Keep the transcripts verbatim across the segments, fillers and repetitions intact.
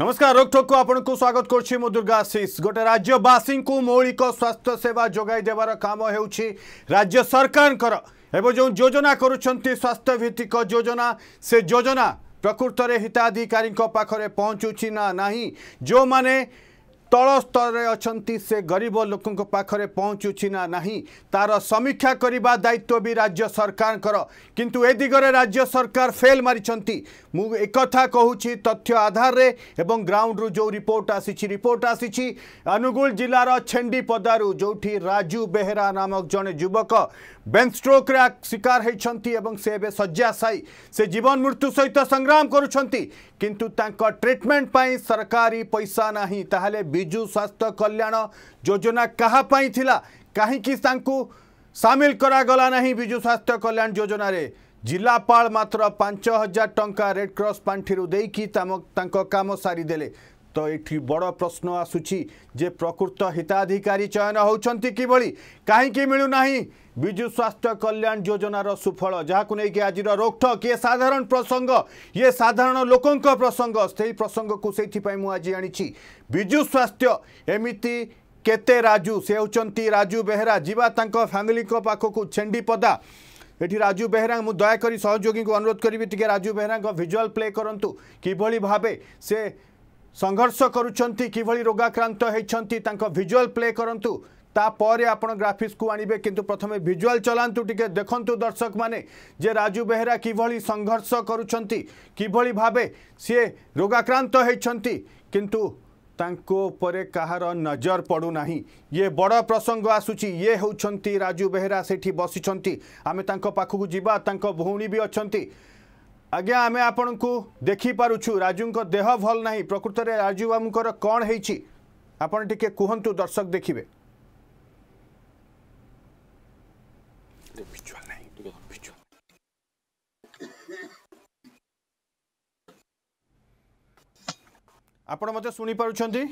नमस्कार रोकठोक को आपनकु स्वागत करछि मु दुर्गाशीष। गोटे राज्यवासी को मौलिक स्वास्थ्य सेवा जोगाई देवार काम हेउछि राज्य सरकार एवं जो योजना करुछंती स्वास्थ्य भित्तिक योजना से योजना प्रकृत रे हिताधिकारी पाखरे पहुँचुछि ना नाही, जो माने तल स्तर अच्छा से गरीब लोकों पाखे पहुँचुछि ना नहीं तार समीक्षा करने दायित्व भी राज्य सरकार, किंतु ए दिगरे राज्य सरकार फेल मारिछंती। मु एक कथा कहूँ तथ्य आधार रे एवं ग्राउंड रू जो रिपोर्ट आसी रिपोर्ट आसी अनुगुल जिलार छेंडीपदारू जोठी राजू बेहरा नामक जड़े युवक ब्रेन स्ट्रोक शिकार होती से एवं शय्याशायी से जीवन मृत्यु सहित संग्राम करुछंती, किंतु तांका ट्रिटमेंट पाई सरकारी पैसा नहीं। ताहले बिजु स्वास्थ्य कल्याण योजना कहा पाई थिला, काहींकि तांकु सामिल करागला नहीं बिजु स्वास्थ्य कल्याण योजना रे। जिलापाल मात्र पांच हजार टंका रेड क्रॉस पांठिरु देकी तांको काम सारी देले। तो ये बड़ प्रश्न आसूची जे प्रकृत हिताधिकारी चयन होती कि कहीं मिलूना विजु स्वास्थ्य कल्याण योजनार सुफल, जहाँ नहीं आज रोकठोक ये साधारण प्रसंग ये साधारण लोकों प्रसंग से प्रसंग को से आज आनी विजु स्वास्थ्य एमिती केते राजू से होती राजू बेहरा जीवा फैमिली पाखक छेंडीपदा ये राजू बेहरा मु दयाकोरी सहयोगी को अनुरोध करी टी राजू बेहरा भिजुआल प्ले करूँ किभली भावे से संघर्ष करुछंती किभली रोगाक्रांत होइछंती तांको विजुअल प्ले करंतु तापर आपण ग्राफिक्स को आनिबे, किंतु प्रथम विजुअल चलांतु टिके देखंतु दर्शक माने जे राजू बेहरा किभली संघर्ष करुछंती किभली भाबे से रोगाक्रांत होइछंती, किंतु तांको परे कहार नजर पड़ू नाही। ये बड़ प्रसंग आसूची ये होउछंती राजू बेहरा सेठी बसिछंती आमे तांको पाखकु जीवा तांको भौणी भी अछंती। आज्ञा आम आपण को देखिपुँ राजू को देह भल ना प्रकृत में राजू बाबूर कौन होके कहतु दर्शक देखिए आपण मत शुणी पार्टी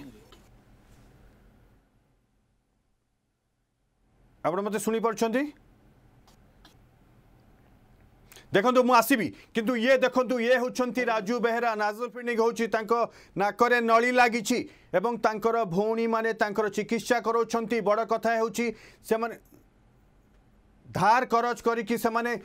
आप मत शुणी पार्टी देखो मु आसबि, किंतु ये देखो ये होती राजू बेहरा नाजल फिनिक होची तांको नाकरे नली लगी एवं तांकर भौणी माने तांकर चिकित्सा करोछंती। बड़ कथा होची से माने धार करज करिकि से माने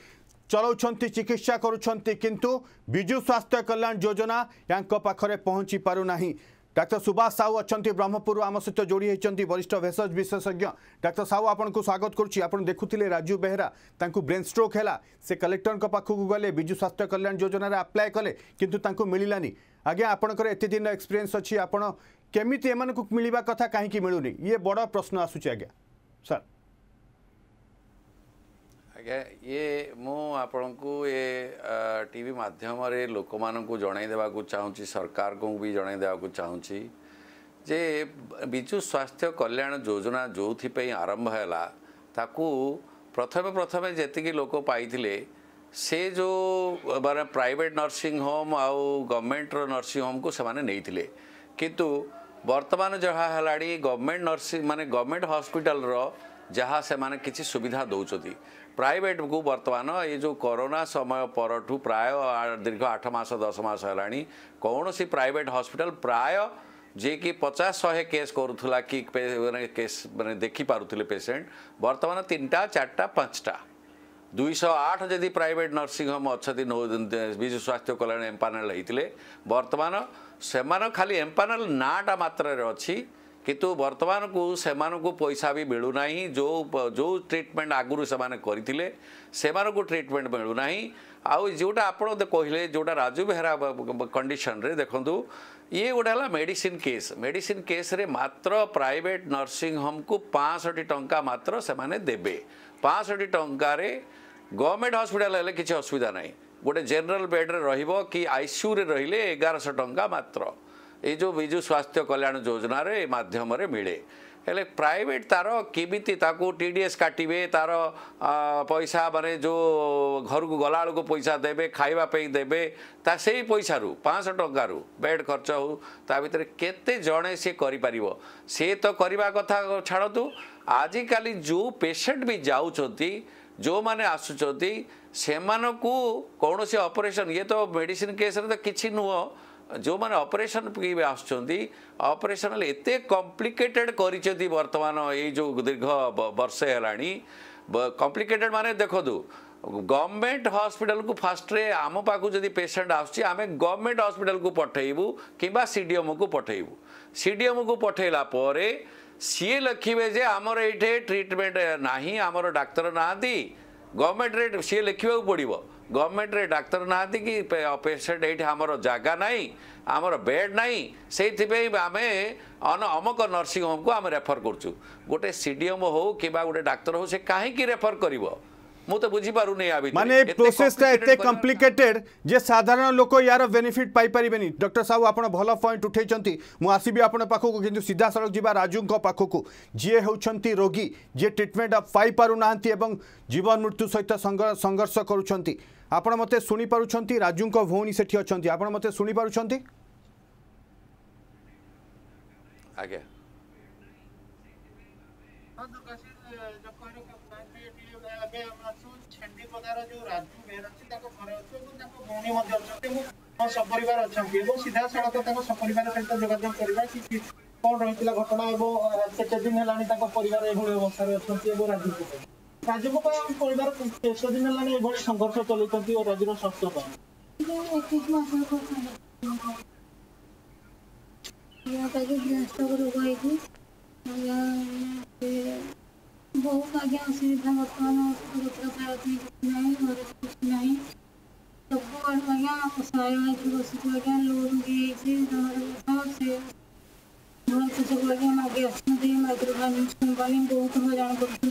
चलाउछंती चिकित्सा करूछंती, किंतु विजु स्वास्थ्य कल्याण योजना यांको पाखरे पहुँची पारु नाही। डाक्टर सुभाष साहू अच्छे ब्रह्मपुर आम सहित जोड़ी होती वरिष्ठ भेषज विशेषज्ञ। डाक्टर साहू आपको स्वागत करुँच। देखुले राजू बेहरा तांकु ब्रेन स्ट्रोक है से कलेक्टर पाखक गले विजु स्वास्थ्य कल्याण योजना आप्लाय कले किंतु तांकु मिलानी। आज्ञा आपंकर एत दिन एक्सपीरियंस अच्छी आपड़ केमी एम मिलवा कथा कहीं मिलूनी, ये बड़ प्रश्न आसूची। आज्ञा सर आज्ञा ये मुझको ये टीवी मध्यम लोक मूँ जनईदेवा चाहूँगी, सरकार को भी जनईदेवा चाहूँगी जे विजु स्वास्थ्य कल्याण योजना जो आरंभ है ताकू प्रथम प्रथम जी लोक पाई से जो माने प्राइवेट नर्सिंग होम आ गवर्नमेंट नर्सिंग होम को से नहीं, किंतु वर्तमान जहाँ है गवर्नमेंट नर्सिंग माने गवर्नमेंट हॉस्पिटल जहाँ से माने किसी सुविधा दौरान प्राइवेट को बर्तमान ये जो कोरोना समय पर प्राय दीर्घ आठ मास दस मस है कौन सी प्राइवेट हॉस्पिटल प्राय जे कि पचास शहे केस करूला कि मैंने केस मैंने देखिपुले पेसेंट बर्तमान तीन टा चार्टा पाँचटा दुई सौ आठ जदि प्राइवेट नर्सिंग होम अच्छा विजु स्वास्थ्य कल्याण एम्पानेल होते बर्तमान से खाली एम्पानेल नाटा मात्र अच्छी, किंतु वर्तमान को सेमान को पैसा भी मिलूना जो जो ट्रीटमेंट आगुरी से ट्रीटमेंट मिलूना आउ जोटा आप कहले जोटा राजू बेहरा कंडीशन रे देखंतु ये गोटे है मेडिसिन केस। मेडिसिन केस रे मात्र प्राइवेट नर्सिंग होम को पाँच सौ टंका मात्र से देवे पाँच सौ टंका रे गवर्नमेंट हॉस्पिटल हेले किसी असुविधा ना गोटे जनरल बेड रे रहिबो कि आईसीयू रे रहिले ग्यारह सौ टंका मात्र ये जो विजु स्वास्थ्य कल्याण योजना रे माध्यम रे मिले हेले प्राइवेट तार किमिति ताकू टीडीएस काटिबे तार पैसा माने जो घर को गला बेलू पैसा देवे खाइबा पे देवे ता से पैसा रु पाँच सौ टंका रु बेड खर्च हो ता भीतर केते जणे से करि परिबो से तो करवा कथा छाड़तु। आजिकाली जो पेशेंट भी जाउछंती जो माने आसुछंती सेमानकू कोनोसी ऑपरेशन ये तो मेडिसिन केस रे तो किछि नुओ जो माने ऑपरेशन की आसुँच ऑपरेशन एते कॉम्प्लिकेटेड करिसेति वर्तमान ये जो दीर्घ वर्षे हलानी कॉम्प्लिकेटेड माने देखदु गवर्नमेंट हॉस्पिटल को फास्ट रे आम पाक जब पेसेंट आसुच्छी आमे गवर्नमेंट हॉस्पिटल को पठेबू किंबा सीडीएम को पठेबू सीडीएम को पठेला परे सीए लिखे जे आमर ये ट्रिटमेंट नाही आमर डाक्तर नाहंती गवर्नमेंट रे सीए लिखा पड़ो गवर्नमेंट रे डाक्तर नाहंती कि पेसेंट ये आमर जगह नाई आमर बेड नाई से आमे अन अमक नर्सिंग होम को आम रेफर करुँ गोटे सीडीएम हो कि गोटे डाक्तर हो से कहीं रेफर कर तो बुझी माने प्रोसेस ता कॉम्प्लिकेटेड जे साधारण लोक यार बेनिफिट पाई परिबेनी। डॉक्टर साहू आपण भल पॉइंट उठेचंती मु आसीबी आपण पाखो को किंतु सीधा सड़क जीवा राजू को पाखो को जे होचंती रोगी जे ट्रीटमेंट पाई पारु नाहंती एवं जीवन मृत्यु सहित संघर्ष करूचंती आपण मते सुनी पारुचंती राजू को भौनी सेठी अछंती आपण मते सुनी पारुचंती आगे संघर्ष बहुत आगे असुविधा बर्तमान नहीं घर कुछ नहीं सब आज्ञा सहाय बस आज्ञा लोन भी सब आज्ञा मागे आसुँचे माइक्रो फाइनेंस कंपानी बहुत हजारण करा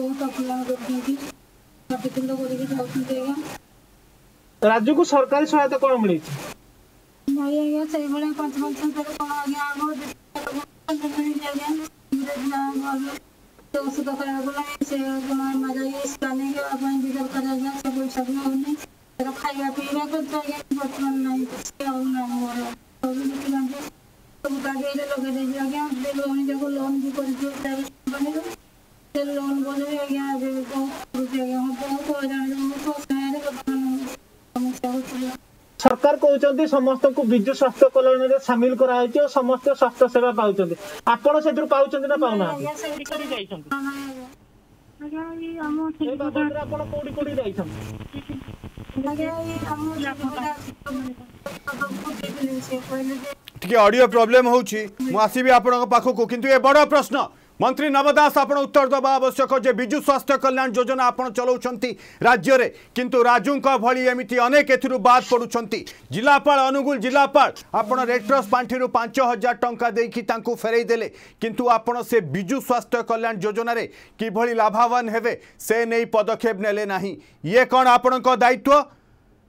बहुत अपमान करपितुंड कर जाऊँगा राज्य को सरकारी सहायता कौन मिली नहीं आज्ञा से भाई पांच पांच कौन आज्ञा तो उसका करा बोला से मजा ये स्कैनिंग अपन भी कर जाएगा सब सब नहीं तेरा खाया पीना तो चाहिए बचपन नहीं क्या होना हमारा तो निकल गए तो बता दे लोग दे जाएगा दे लोन देखो लोन भी कर जो तेरे बनेगा ते लोन बोले गया दे को रुपया हम बहुत हो जाने तो सारे अपन हम सब चला सरकार कहते समस्त को विजु स्वास्थ्य कल्याण में सामिल कराई और समस्त स्वास्थ्य सेवा पाते आपण से पाँच ना पाऊना टी ऑडियो प्रॉब्लम होसबी आपण पाखक किंतु ये बड़ प्रश्न मंत्री नव दास आप उत्तर दवा आवश्यक जे विजु स्वास्थ्य कल्याण योजना आप चलाउछंती राज्य रे किंतु राजू का भली एमिति अनेक एथिरु बाद पडुछंती। जिलापाल अनुगुल जिलापाल आपण रेडक्रस पांठिरु पांच हजार टंका देकी तांकू फेरई देले किंतु आपण से विजु स्वास्थ्य कल्याण योजना रे किभली लाभावान हेबे से नै पदक्षेप नेले नाही ये कोन आपणक दायित्व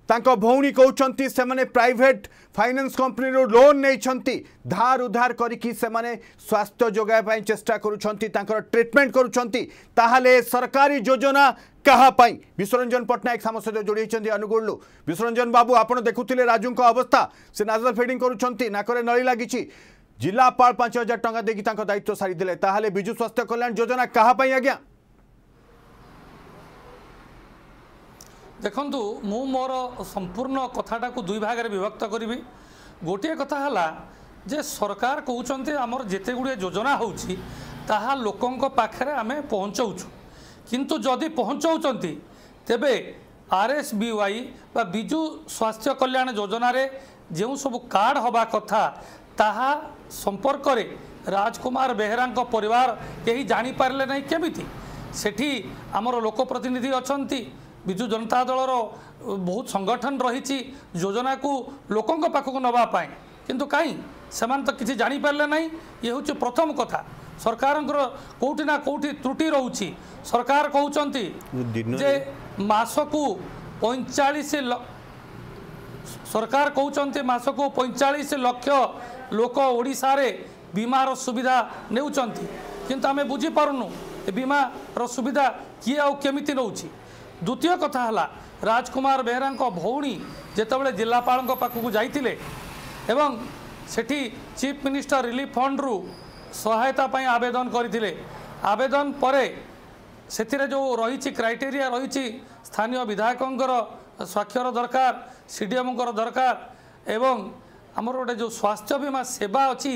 तांको भौणी कहते से माने प्राइवेट फाइनेंस कंपनी रो लोन नहीं धार उधार करके स्वास्थ्य जोगाई चेष्टा कर ट्रीटमेंट कर सरकारी योजना कहाँ पाई। विश्वरंजन पट्टनायक साम सहित जोड़ी अनुगुल विश्वरंजन बाबू आप देखुले राजू अवस्था से नाजल फिडिंग कर नली लगी जिलापाल पांच हजार टंका देकी दायित्व सारीदे ताहले विजु स्वास्थ्य कल्याण योजना कहाँ पाई आज्ञा देखंतु मु मोर संपूर्ण कथाटा को दुई भाग में विभक्त करी गोटे कथा हला जे सरकार कहते आमर जिते गुड़े योजना होउछि ताहा लोकंक पाखरे आमे पहुँचाऊँ किंतु जदि पहुँचाऊँ तेबे आरएसबीवाई बा विजु स्वास्थ्य कल्याण योजना रे जो सब कार्ड हवा कथा ताहा संपर्क रे राजकुमार बेहरा परिवार कहीं जानी पारले नहीं केमिति सेठी आमर लोक प्रतिनिधि अछंती बिजु जनता दलर बहुत संगठन रही योजना को लोकों को पाखक नापाई किंतु कहीं से तो किसी जापारे ना ये हूँ प्रथम कथा सरकार कोटिना कोटि त्रुटि रोच सरकार कहते मसकू पैंचाश सरकार कहते मसकू पैंचाश लक्ष लोक ओडिशा रे बीमार सुविधा नेउचंती किंतु आम बुझीपरुनु बीमार सुविधा किए आमि नौ द्वितीय कथा हला राजकुमार बेहरा भौणी जितेबाला जिलापाल पाखक जाते एवं सेठी चीफ मिनिस्टर रिलीफ फंड रु सहायता पाई आवेदन करते आवेदन पर से जो रही क्राइटेरिया रही स्थानीय विधायकों स्वाक्षर दरकार सीडीएम दरकार एवं आमर गोटे जो स्वास्थ्य बीमा सेवा अच्छी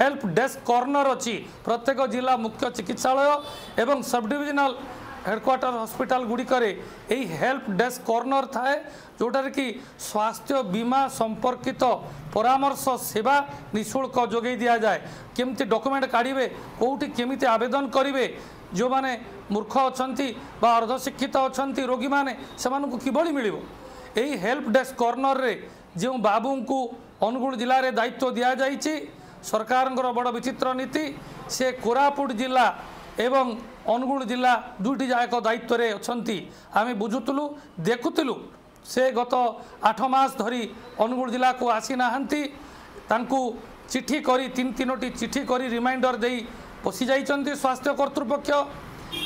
हेल्प डेस्क कर्नर अच्छी प्रत्येक जिला मुख्य चिकित्सालय एवं सब डिविजनल हेडक्वार्टर हॉस्पिटल गुड़िकरे यही हेल्प डेस्क कर्नर थाए जोटार कि स्वास्थ्य बीमा संपर्कित परामर्श सेवा निःशुल्क जोगे दि जाए। केमती डॉक्यूमेंट काढ़े कौटी केमी आवेदन करेंगे जो माने मूर्ख अछंती बा अर्धशिक्षित अछंती रोगी माने सेमानकु किबळी मिलिबो। एही हेल्प डेस्क कर्नर रे जो बाबूंकु अनुगुण जिला रे दायित्व दिया जाइछि सरकारंकर बड़ विचित्र नीति से कोरापुट जिला एवं अनुगुण जिला दुईटी जाक दायित्व रे अछंती। आमे बुझुतलु देखुतलु से गत आठ मास धरी अनुगुण जिला को आसी नाहंती तांकु चिट्ठी करी तीन तीनोटी चिट्ठी करी रिमाइंडर देई पशि जाइछंती स्वास्थ्य कर्तृपक्ष।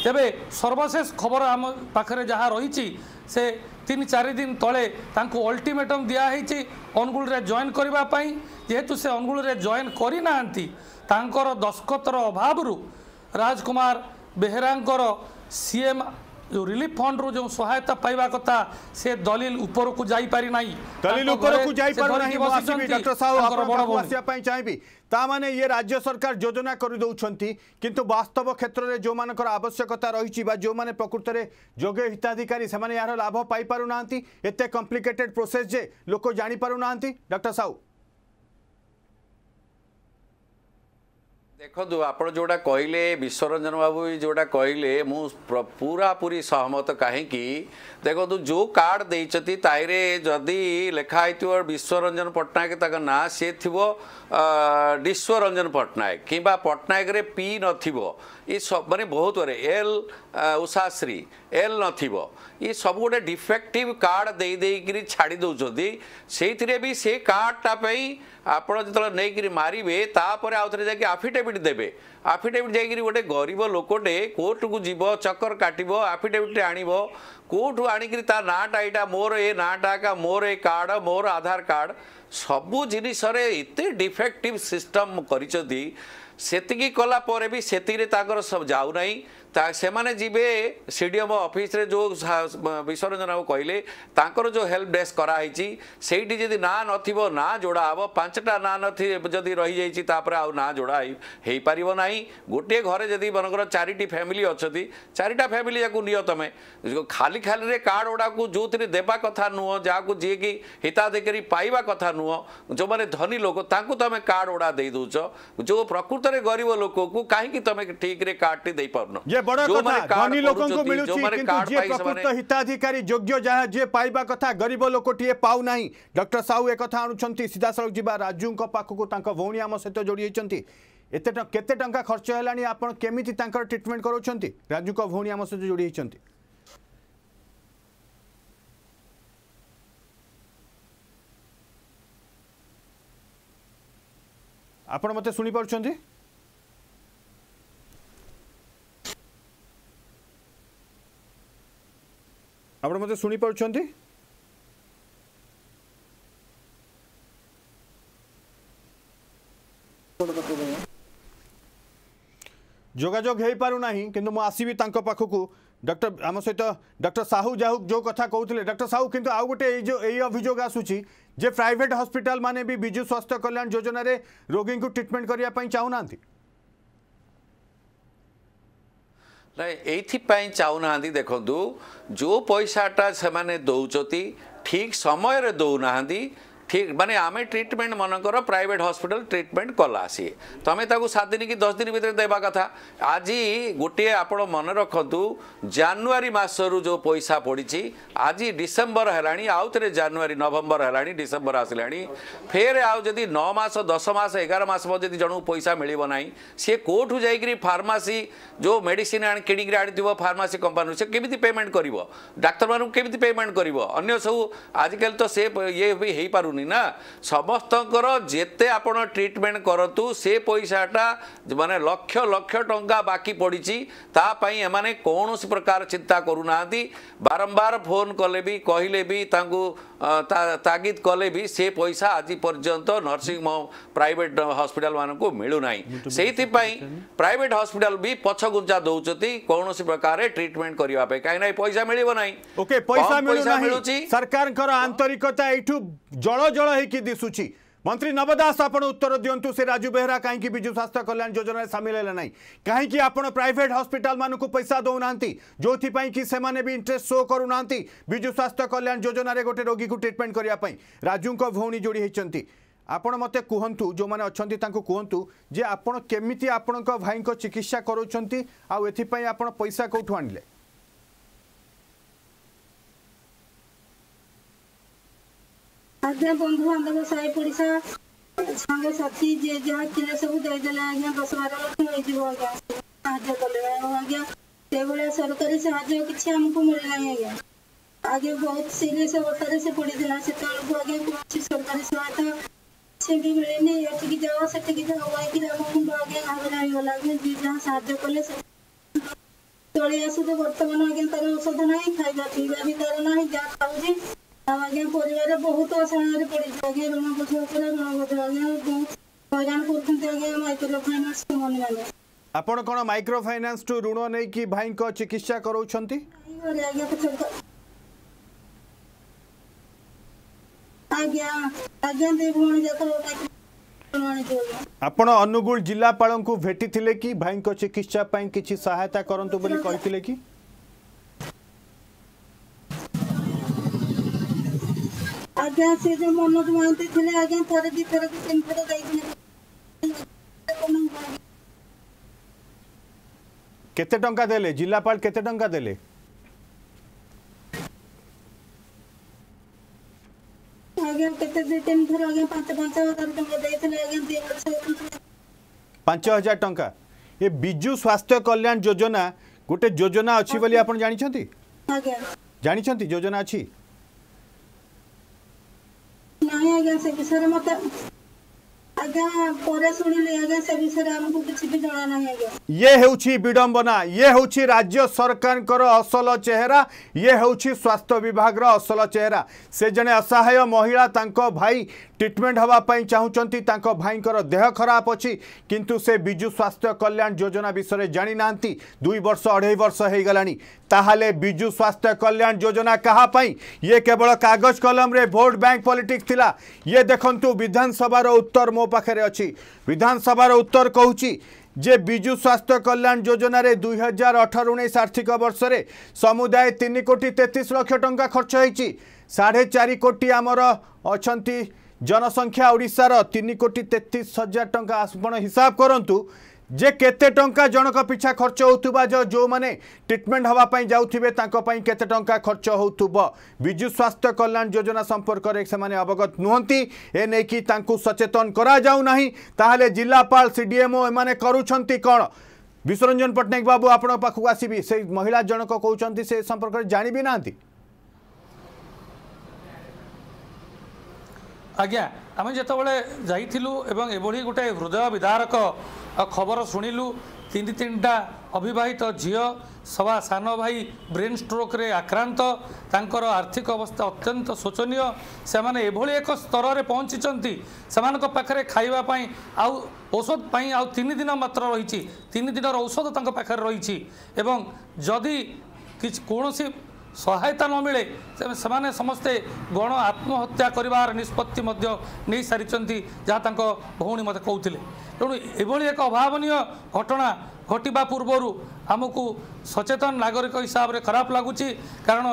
तेबे सर्वशेष खबर आम पाखरे जहाँ रही से तीन चार दिन तले तांको अल्टिमेटम दिया हैछि अनुगुल रे जॉइन करबा पई। जेहेतु से अनुगुल रे जॉइन करि नाहंती तांकर दस्खतर अभाव रु राजकुमार बेहरांकर सीएम जो रिलीफ फंड रु जो सहायता पाइबा कथा से दलील ऊपर को जाई पारि नाही दलील ऊपर को जाई पारि नाही। डॉक्टर साहू आपन बड़ समस्या पई चाहिबी ता माने ये राज्य सरकार योजना कर दउछंती किंतु वास्तव क्षेत्र रे जो मानकर आवश्यकता रही बा जो माने प्रकृत रे योग्य हिताधिकारी से माने यार लाभ पाई पारु नांती एते कॉम्प्लिकेटेड प्रोसेस जे लोक जानि पारु नांती। डॉक्टर साहू देखो आप जोड़ा कहले विश्वरंजन बाबू जोड़ा कहले मु पूरापूरी सहमत कहीं देखो जो कार्ड देती ताइरे जदि लिखाई थो विश्वरंजन पट्टनायक तक ना सी थो विश्वरंजन पट्टनायक कि पट्टनायक रे पी न माने बहुत वे एल उषाश्री एल न ये सब गोटे डिफेक्टिव कार्ड दे देकर छाड़ी दौरान से भी से कार्डटापी आप जो नहीं मारे तापर आउे जाकि आफिडेविट देवे आफिडेविट जाकि गोटे गरीब लोकटे कोर्ट को जीव चक्कर काटव आफिडेविट आण कोर्ट आणिक नाटा यहाँ मोर ए नाटा का मोर ए कार्ड मोर आधार कार्ड सबू जिनसर एत डिफेक्टिव सिस्टम कर सेतिकी कला पर भी सेतिरे ताकर सब जाऊ नहीं ता सेमाने जीवे सीडीएम ऑफिस रे जो विश्वरंजन बाबू कहले ताकर जो हेल्प डेस्क कराई सेठी जदि ना नथिबो ना जोड़ा हे पांचटा ना नथि जदि रही जाइछि तापर आ ना जोड़ा हे पारिबो नाही। गोटे घरे जदि बनकर चारिटी फैमिली अछि चारिटा फैमिली याकु नियो तमे खाली खाली रे कार्ड ओडा को जोतिरे देबा कथा नुओ जा को जे कि हिताधिकारी पाइबा कथा नुओ जो माने धनी लोक ताकु तमे कार्ड ओडा देई दोछो जो प्रकृत गरीब लोक को कहीं तुम ठीक रे कार्ड टी दे पारनो ये बड़ कथा धनी लोक को मिलुची किंतु जे प्रकृत हिताधिकारी योग्य जहाँ जे पाइबा कथा गरीब लोक टी पाऊ नाही। डॉक्टर साहू एक कथा आनुछंती सीधा सड़क जीवा राजू को पाख को तांका भौणी आम सहित जोड़ी होइछंती एते केते टंका खर्च हेलानी आपण केमिति तांकर ट्रीटमेंट करोछंती राजू को भौणी आम सहित जोड़ी होइछंती। आपण मते सुनी पाछंती आपण मते सुनी पाछंती जोगाजोग हेई पारु नाही किंतु म आसीबी तांको पाखकु डॉक्टर आम सहित डॉक्टर साहू जाहू जो कथा कहते डॉक्टर साहू किंतु आउ गोटे जो यही अभियोग आसूची जे प्राइवेट हॉस्पिटल माने भी विजु स्वास्थ्य कल्याण योजना रे रोगी को ट्रीटमेंट करने चाहूना ये चाहूना देखु जो पैसाटा से दौरान ठीक समय रे दौना ठीक माने आमे ट्रीटमेंट मनकर प्राइवेट हॉस्पिटल ट्रीटमेंट कला सी तमें ताकू सात दिन कि दस दिन भीतर देवा कथा आज गोटे आप मन रखु जनवरी मासरू जो पैसा पड़ी आज डिसेम्बर है आउे जनवरी नवंबर है डिसेम्बर आसला फेर आउ जदि नौ मास दस मास एगार मास जब जन पैसा मिलना ना सी कोठू जाकि फार्मेसी जो मेडिसिन किणी आनी फार्मेसी कंपनी से केमी पेमेंट कर डाक्तर मानू केमी पेमेंट कर सब आजिकल तो से ये भी हो पार ना समस्त जेते आपण ट्रीटमेंट करतु से पैसाटा माने लक्ष लक्ष टंका बाकी पड़ी तापाई एमाने कौन सी प्रकार चिंता करूना बारंबार फोन कले भी कहले भी तांगु तागिद कले भी से पैसा आज पर्यंत नर्सिंग होम प्राइवेट हॉस्पिटल मानकु मिलू नाही सेति पई प्राइवेट हॉस्पिटल भी पछगुंजा दउचती कौन सी प्रकार ट्रीटमेंट करिवा पे काई नाही पैसा मिलिबो नाही ओके पैसा मिलू नाही सरकारकर आंतरिकता एठु जळ जल होकर दिशुची। मंत्री नव दास आपण उत्तर दिंतु से राजू बेहरा कहीं विजु स्वास्थ्य कल्याण योजन में सामिल है ना कहीं आपड़ प्राइट हस्पिटाल मानक पैसा दौना जो कि भी इंटरेस्ट शो करूना विजु स्वास्थ्य कल्याण योजन में गोटे रोगी को ट्रिटमेंट करने राजू भौणी जोड़ी होती। आपण मते कहतु जो मैंने अच्छा कहतु जे आपण केमिति आपण भाई को चिकित्सा करोचंती आउ एथिपई आपण पैसा कोठु आनिले। आज्ञा बंधु बांधव साई पड़िसा संगे साथी जे जहा किले सब दे देला आज्ञा दस बारह लाख होई जीव आज्ञा साहाय्य करले आज्ञा से बले सरकारी साहाय्य किछ हमको मिल नाही आज्ञा आगे बहुत सीरियस अवस्था से पड़ी देला से तो आगे कोई सरकारी सहायता से भी मिलने या ठीक जाओ से ठीक जाओ भाई कि हम को आगे आवेला होला में जीवन साध्य करले से तोले आसे तो वर्तमान आगे तर औषध नहीं खाइबा पीबा भी तर नहीं जा खाउ जी हम आगे परिवार बहुत असहाय रे पड़ी आगे ऋण बोझ ऊपर ऋण बोझ आगे बहुत हैरान करते आगे माइक्रो फाइनेंस को मन वाले आपण कोन माइक्रो फाइनेंस टू ऋण नहीं कि भाई को चिकित्सा करउ छंती आगे तो आपण अनुगुल जिलापाल को भेटी थिले कि भाई को चिकित्सा पई किछि सहायता करंतु बोली कहिथिले कि आज्ञा से जे मनोज मानते थिले आज्ञा थरे दि थरे तीन थरे दैथिले केते टंका देले जिलापाल केते टंका देले आगे केते दे तीन थरो आगे पाँच हज़ार टका देथिले आगे पाँच हज़ार टका ये बिजु स्वास्थ्य कल्याण योजना गोटे योजना अछि बोली आपण जानि छथि आगे जानि छथि योजना अछि नाही आगे से विषय मत आगे परे सुनिले आगे से विषय हमहु किछि भी जाना नाही आगे ये हेउछि विडंबना ये हेउछि राज्य सरकार कर असल चेहरा ये हेउछि स्वास्थ्य विभाग रा असल चेहरा। से जने असहाय महिला तांको भाई ट्रीटमेंट हवा पई चाहुचंती तांको भाई कर देह खराब अछि किंतु से बिजु स्वास्थ्य कल्याण योजना विषय जानि नांती दुई वर्ष अढ़ाई वर्ष हे गलानी। ताहाले बिजु स्वास्थ्य कल्याण योजना कहा पई ये केवल कागज कलम रे वोट बैंक पॉलिटिक्स थिला। ये देखंतु विधानसभा रो उत्तर मो पाखरे अछि विधानसभा रो उत्तर कहूची जे बिजु स्वास्थ्य कल्याण योजन में दुई हजार अठर उन्नीस आर्थिक वर्ष रे समुदाय तीन कोटी तेतीस लाख टंका खर्च होईची। साढ़े चार कोटी आमर अछंती जनसंख्या ओडिसार तीन कोटी तेतीस हजार टंका आपण हिसाब करंतु जे केते टंका जनक पिछा खर्च होउतुबा जो जो माने ट्रीटमेंट हवा पई जाउथिबे तांको पई केते टंका खर्च होउतुबो। बिजु स्वास्थ्य कल्याण योजना संपर्क रे से माने अवगत नोंती ए नै कि तांको सचेतन करा जाउ नाही। ताहले जिलापाल सीडीएमओ ए माने करूछंती कोन। विश्वरंजन पटनायक बाबू आपण पाखु आसीबी से महिला जनक कहउछंती से संपर्क रे जानिबी नांती आज्ञा आम जितेबाला जाइलु एवं एभली गोटे हृदय विदारक खबर शुणिलु तीन तीनटा अभिवाहित झील सवा सान भाई ब्रेन स्ट्रोक रे आक्रांत तांकर आर्थिक अवस्था अत्यंत शोचनीय से माने एभली एक स्तर में पहुँची सेमानक पाखरे खाइबापी आउ औषध पई आउ तीन दिन मात्र रही तीन दिन औषध तांक पाखरे रही एवं जदि किछ कोनोसी सहायता न मिले से समस्ते गण आत्महत्या कर निष्पत्ति नहीं सारी जहाँ तक भौणी मत कहते तेणु एभली एक अभावनीय घटना घटवा पूर्वर आमको सचेतन नागरिक हिसाब से खराब लगुच कारण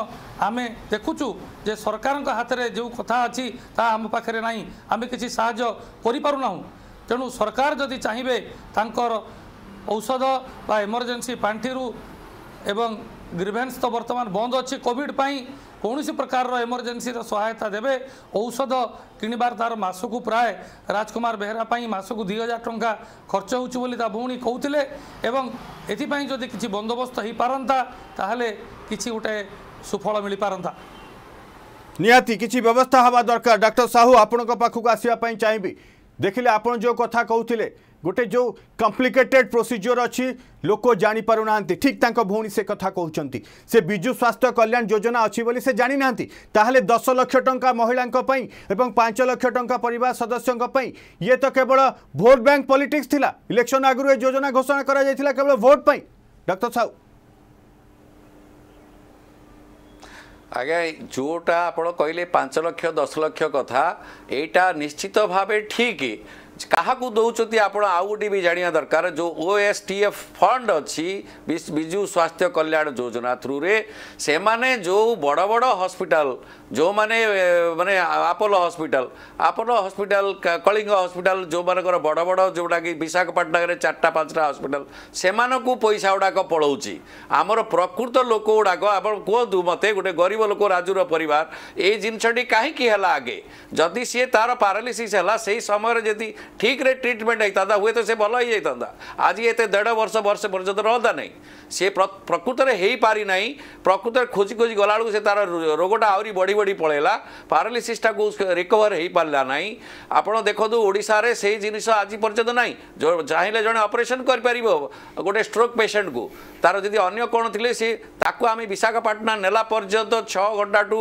आम देखुचु जे सरकार हाथ में जो कथा अच्छी आम पाखे ना आम किसी साहु तेणु सरकार जदि चाहिए तर औषध व इमरजेन्सी पांठि एवं ग्रीवेंस तो वर्तमान बंद अच्छी कोविड पाई कौन सी प्रकार इमरजेंसी सहायता देवे औषध किणवार तार मासकू प्राय राजकुमार बेहरा मासकू दुई हजार टंका खर्च हो भौणी कहते एवं एथपाई जदि किसी बंदोबस्त हो पारंता ताहले किसी गोटे सुफल मिल पारंता निहाती किसी व्यवस्था हवा दरकार। डॉक्टर साहू आपणक पाखक आसवाई चाहिए देखिले आपण जो कथा कहते गोटे जो कॉम्प्लिकेटेड प्रोसीजर अच्छी लोक जानी पारु नांती ठीक तांको भौणी से कथा कहउचंती से बिजु स्वास्थ्य कल्याण योजना अच्छी बोली से जानी नांती। ताहले दस लाख टंका महिलांको पई एवं पाँच लाख टंका परिवार सदस्योंको पई ये तो केवल वोट बैंक पॉलिटिक्स थिला। इलेक्शन आगुरु ए योजना घोषणा करा जायथिला केवल वोट पई। डॉक्टर साहू আগে যেটা আপনারা কইলে পাঁচ লক্ষ দশ লক্ষ কথা এইটা নিশ্চিত ভাবে ঠিক কাহাকু দৌচতি আপনারা আউ গোটি বি জানিয়া দরকার যে ওএসটিএফ ফন্ড অছি বিজু স্বাস্থ্য কল্যাণ যোজনা থ্রু রে সেমানে যে বড় বড় হসপিটাল যে মানে মানে Apollo hospital Apollo hospital Kalinga hospital যে মানকর বড় বড় যেটা কি বিশাখাপাটনারে চারটা পাঁচটা হসপিটাল সেমানকু পয়সা গুড়াক পড়াউছি আমার প্রকৃত লোক গুড়াক আপনার কুহতু মতো গোটে গরিব লোক রাজুর পরিবার এই জিনিসটি কাহিকি হেলা আগে যদি সি তার প্যারালিসিস হেলা সেই সময় যদি ठीक रे ट्रीटमेंट होता हुए तो से भल हो जाता आज ये देढ़ वर्ष वर्ष पर्यटन रहा ना सी प्रकृत में हो पारि ना प्रकृत खोजी खोजी गला से तार रोगटा आहरी बढ़ी बढ़ी पलैला पारालीसीटा को रिकवर हो पारा ना आप देखो ओडार से जिन आज पर्यटन ना चाहिए जड़े ऑपरेशन कर गोटे स्ट्रोक पेसेंट को तार जब अगर कौन थे सी आम विशाखापाटना नेला पर्यंत छः घंटा टू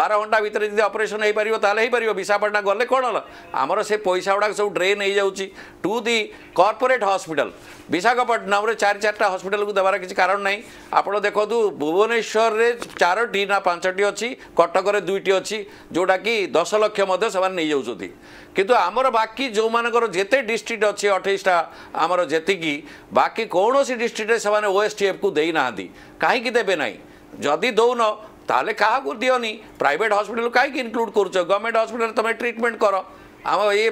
बार घंटा भितर जब ऑपरेशन हो पार ताल हो विशाखापाटना गले कौन है आमर से पैसा गुड़ाक सब ड्रेन हो जाऊँगी to the corporate hospital Visakhapatnam चार चार्टा हॉस्पिटल को देवार किसी कारण ना आप देखो भुवनेश्वर रे चार टी ना पांचटी अच्छी कटक रे दुईटी अच्छी जोटा कि दस लक्ष नहीं किंतु आमर बाकी जो मानकर जेते डिस्ट्रिक्ट अच्छे अठाईसटा आमर जेतिकी बाकी कौन सी डिस्ट्रिक्ट से ओएसटीएफ को देना कहीं देवे ना जदि दौन ताले क्या दियोनी प्राइवेट हॉस्पिटल कहीं इनक्लूड कर गवर्नमेंट हॉस्पिटल तुम ट्रीटमेंट कर आम ये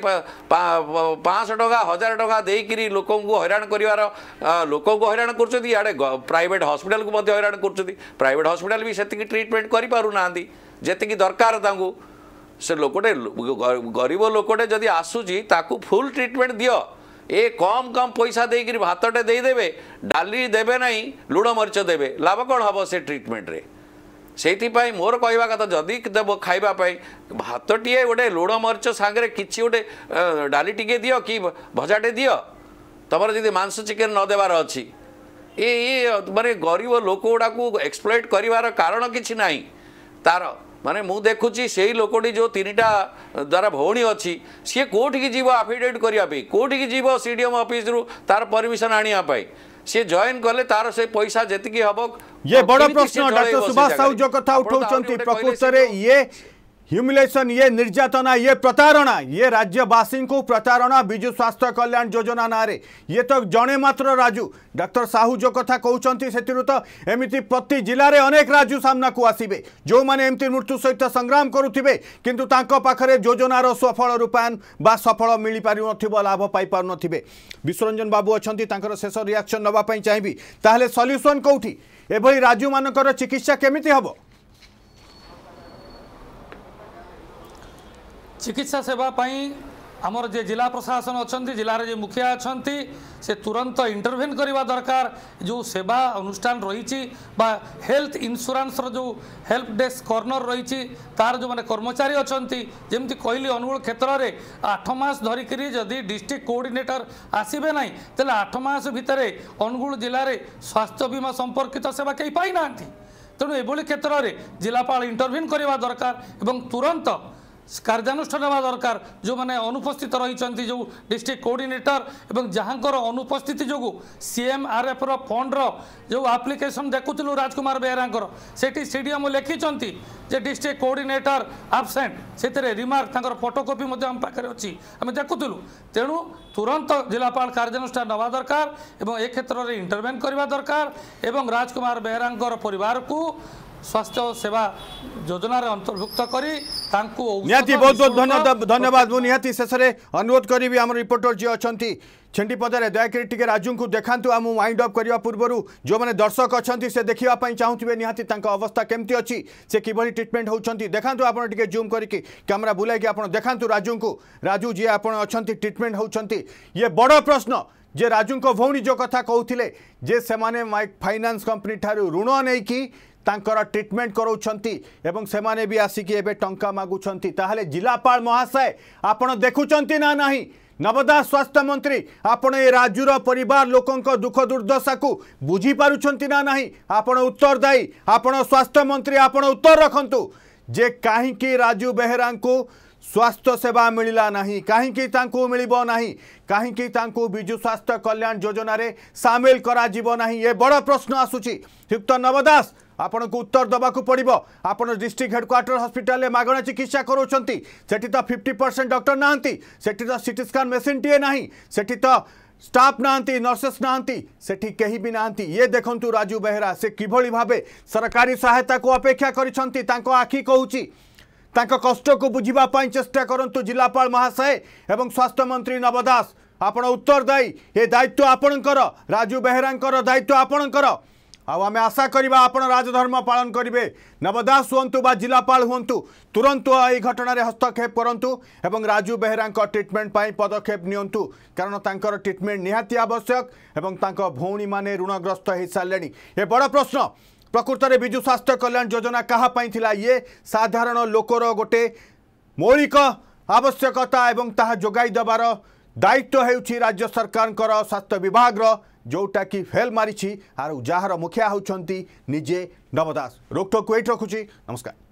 पाँच टाँचा हजार टाँचा देकर लोक हईराण कर लोक हईराण करे प्राइवेट हॉस्पिटल को हईराण कर प्राइवेट हॉस्पिटल भी सेतिक ट्रीटमेंट करतीक दरकार से लोकटे गरीब लोकटे जदि आसूसी फुल ट्रीटमेंट दियो ए कम कम पैसा देकर भातटे देदेवे डाली देवे ना लुण मरीच देवे लाभ कौन हम से ट्रीटमेंट रे से मोर कहवा कथा जदि खावाई भातटे गोटे लुण मरीच सांगे कि गोटे डाली टिके दियो कि भजाटे दियो तुम जी मांस चिकेन नदेबार अच्छी ये ये मानने गरीब लोक गुड़ाक एक्सप्लॉइट कर कारण किसी ना तार माने मु देखुची से लोकटी जो तीन टा द्वारा भौणी अच्छी सी कौटिकी जीव आफिडेट करने कौटिकी जीव सीडीएम ऑफिस रु तार परमिशन आने सी जॉइन कले तार से पैसा जेतिकी हबो ये बड़ा प्रश्न डॉक्टर सुभाष साहू जो कथा उठाउचंती प्रकृत रे ये ह्यूमिलेशन ये निर्यातना ये प्रतारणा ये राज्यवासी को प्रतारणा विजु स्वास्थ्य कल्याण योजना ना रे ये तो जणे मात्र राजू डॉक्टर साहू जो कथा कहउचंती सेतिरु तो एमिति प्रति जिल्ला रे अनेक राजू सामना को आसीबे जो माने एमिति मृत्यु सहित संग्राम करूथिबे किंतु तांको पाखरे योजना रो सफल रूपायन बा सफल मिली पारिनो थिबो लाभ पाई पारनो थिबे विश्वरंजन बाबू अछंती तांकर शेष रिएक्शन नबा पई चाहिबी ताहले सॉल्यूशन कोठी एभई राजू मानकर चिकित्सा केमिति हबो चिकित्सा सेवा पाई आमर जे जिला प्रशासन अच्छा जिलार जे मुखिया अच्छा से तुरंत इंटरभेन करवा दरकार जो सेवा अनुष्ठान रही हेल्थ इंश्योरेंस रो जो हेल्प डेस्क कॉर्नर रही तार जो माने कर्मचारी अच्छा जमी कहली अनुगुल क्षेत्र में आठ मास धरिक जदि डिस्ट्रिक्ट कोऑर्डिनेटर आसबे ना तेल आठ मास भितर अनुगुल जिले स्वास्थ्य बीमा संपर्कित सेवा कहीं पाई ना तेणु एभली क्षेत्र में जिलापाल इंटरभेन करवा दरकार और तुरंत कार्यानुष्ठान दरकार जो माने अनुपस्थित रही जो डिस्ट्रिक्ट कोऑर्डिनेटर एवं जहाँकर अनुपस्थिति जो सीएमआरएफ रो फंड रो जो एप्लिकेशन देखुलु राजकुमार बेहरा सेठी सीडीएम लिखिंट जे डिस्ट्रिक्ट कोऑर्डिनेटर आबसेंट से रिमार्क फोटोकॉपी आम पाखे अच्छी आम देखुलु तेणु तुरंत जिलापाल कार्यानुष्ठान नवा दरकार एवं ए क्षेत्र में इंटरवेन करवा दरकार एवं राजकुमार बेहरा परिवार को स्वास्थ्य सेवा योजना रे अंतर्भुक्त करी तांकु नियाती बहुत बहुत धन्यवाद धन्यवाद मु नियाती शेषरे अनुरोध करी भी आम रिपोर्टर जी अछंती छेंडी पदारे दयाकरी टिके राजू को देखांतु आम वाइंड अप करवा पूर्वरु जो माने दर्शक अछंती से देखिबा पई चाहूथिबे नियाती तांका अवस्था केमती अछि से किबळी ट्रीटमेंट होउछंती देखांतु आपण टिके जूम करके कैमरा बुलाइ के आपण देखांतु राजू को राजू जी आपण अछंती ट्रीटमेंट होउछंती ये बडो प्रश्न जे राजू को भौणी जो कथा कहउथिले जे से माने फाइनेंस कंपनी थारु ऋण नै की तांकर ट्रीटमेंट करोछंती एवं सेमाने भी आसिकी एबे टंका मागुछंती ताहले जिलापाल महाशय आपण देखुछंती ना नाही नवदा स्वास्थ्य मंत्री आपण ए राज्यर परिवार लोकंक दुख दुर्दशा को बुझी पारुछंती ना नाही आपण उत्तरदायी आपण स्वास्थ्य मंत्री आपण उत्तर रखंतु जे काहे कि राजू बेहरांकु स्वास्थ्य सेवा मिलला नाही काहींकी तांको मिलिबो नाही काहींकी तांको बिजु स्वास्थ्य कल्याण योजना रे शामिल करा जीवो नाही ये बड़ा प्रश्न आसुची। युक्त नवदास आपण को उत्तर दबाकू पड़िबो। आपण डिस्ट्रिक्ट हेडक्वार्टर हॉस्पिटल रे मागणा चिकित्सा करोचंती सेठी तो पचास परसेंट डॉक्टर नांती सेठी तो सीटी स्कैन मशीन टिए नाही सेठी तो स्टाफ नांती नर्सेस नांती सेठी कहीं भी नांती। ये देखंतु राजू बेहरा से किभली भाबे सरकारी सहायता को अपेक्षा करिसंती तांको आखी कहूची तांका कष्ट को बुझीबा पाई चेष्टा करंतु जिलापाल महाशय एवं स्वास्थ्य मंत्री नव दास आपण उत्तरदायी। ये दायित्व आपणकर राजू बेहरांकर दायित्व आपणकर आउ आम आशा करवा आपण राजधर्म पालन करेंगे। नव दास हुंतु बा जिलापाल हुंतु तुरंत यह घटन हस्तक्षेप करंतु एवं राजू बेहरांक ट्रिटमेंट पाई पदक्षेप नियंतु कारण तांकर ट्रिटमेंट निहाती आवश्यक एवं तांका भौणी माने ऋणग्रस्त हो सारे। ये बड़ प्रश्न प्रकृत में विजु स्वास्थ्य कल्याण योजना कहाँ पाई थिला ये साधारण लोकर गोटे मौलिक आवश्यकता एवं ताहा जोगाई देवार दायित्व हेउछि राज्य सरकार स्वास्थ्य विभाग जोटा कि फेल मारी छि आर जार मुखिया होउछंती निजे नवदास। रोकठोक को एठ रखुछि। नमस्कार।